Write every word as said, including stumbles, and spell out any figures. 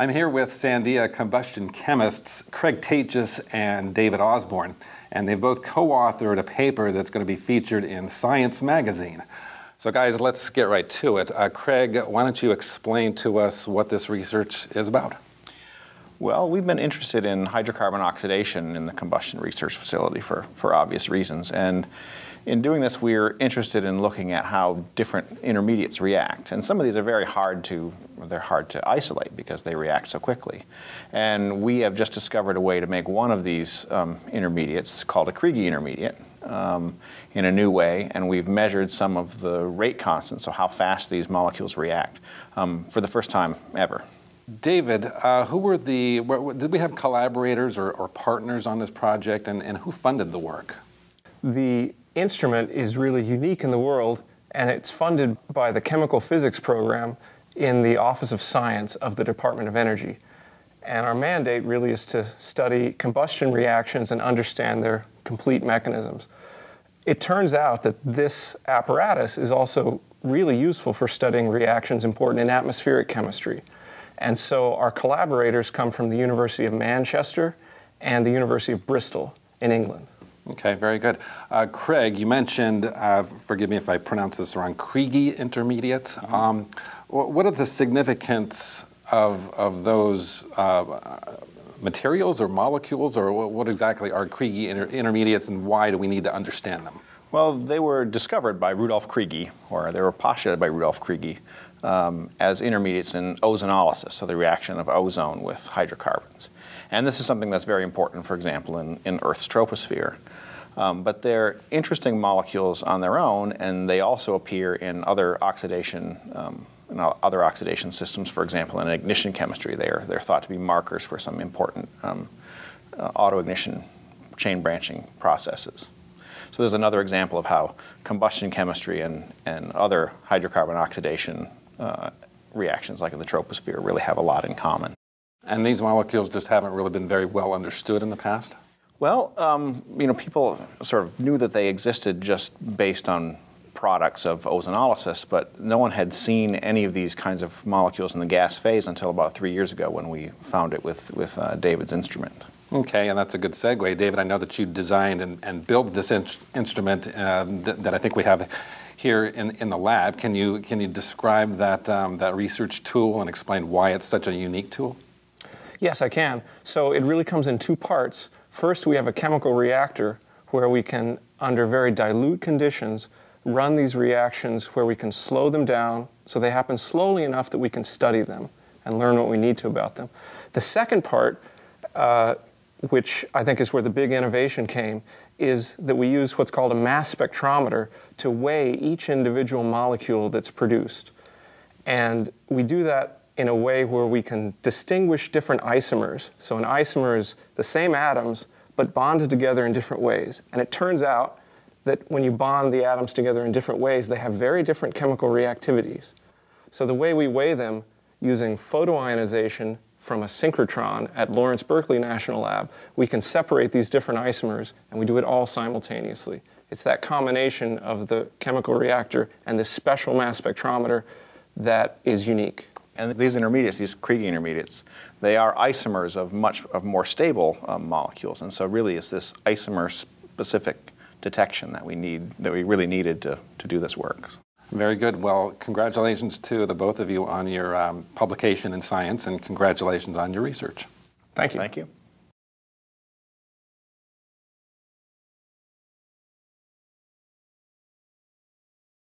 I'm here with Sandia combustion chemists Craig Taatjes and David Osborn, and they've both co-authored a paper that's going to be featured in Science Magazine. So guys, let's get right to it. Uh, Craig, why don't you explain to us what this research is about? Well, we've been interested in hydrocarbon oxidation in the combustion research facility for, for obvious reasons. And in doing this, we're interested in looking at how different intermediates react. And some of these are very hard to, they're hard to isolate because they react so quickly. And we have just discovered a way to make one of these um, intermediates called a Criegee intermediate um, in a new way. And we've measured some of the rate constants, so how fast these molecules react, um, for the first time ever. David, uh, who were the, did we have collaborators or, or partners on this project, and, and who funded the work? The instrument is really unique in the world, and it's funded by the Chemical Physics Program in the Office of Science of the Department of Energy. And our mandate really is to study combustion reactions and understand their complete mechanisms. It turns out that this apparatus is also really useful for studying reactions important in atmospheric chemistry. And so our collaborators come from the University of Manchester and the University of Bristol in England. Okay, very good. Uh, Craig, you mentioned, uh, forgive me if I pronounce this wrong, Criegee intermediate. Mm-hmm. um, what are the significance of, of those uh, materials or molecules, or what exactly are Criegee inter intermediates, and why do we need to understand them? Well, they were discovered by Rudolf Criegee, or they were postulated by Rudolf Criegee, Um, as intermediates in ozonolysis, so the reaction of ozone with hydrocarbons. And this is something that's very important, for example, in, in Earth's troposphere. Um, but they're interesting molecules on their own, and they also appear in other oxidation, um, in other oxidation systems. For example, in ignition chemistry, they're they're thought to be markers for some important um, uh, autoignition chain branching processes. So there's another example of how combustion chemistry and and other hydrocarbon oxidation Uh, reactions like in the troposphere really have a lot in common. And these molecules just haven't really been very well understood in the past? Well, um, you know, people sort of knew that they existed just based on products of ozonolysis, but no one had seen any of these kinds of molecules in the gas phase until about three years ago when we found it with, with uh, David's instrument. Okay, and that's a good segue. David, I know that you designed and, and built this in instrument uh, th that I think we have here in, in the lab. Can you, can you describe that, um, that research tool and explain why it's such a unique tool? Yes, I can. So it really comes in two parts. First, we have a chemical reactor where we can, under very dilute conditions, run these reactions where we can slow them down so they happen slowly enough that we can study them and learn what we need to about them. The second part, uh, which I think is where the big innovation came, is that we use what's called a mass spectrometer to weigh each individual molecule that's produced. And we do that in a way where we can distinguish different isomers. So an isomer is the same atoms, but bonded together in different ways. And it turns out that when you bond the atoms together in different ways, they have very different chemical reactivities. So the way we weigh them using photoionization from a synchrotron at Lawrence Berkeley National Lab, we can separate these different isomers, and we do it all simultaneously. It's that combination of the chemical reactor and this special mass spectrometer that is unique. And these intermediates, these Criegee intermediates, they are isomers of much of more stable um, molecules, and so really it's this isomer-specific detection that we need, that we really needed to, to do this work. Very good. Well, congratulations to the both of you on your um, publication in Science, and congratulations on your research. Thank you. Thank you.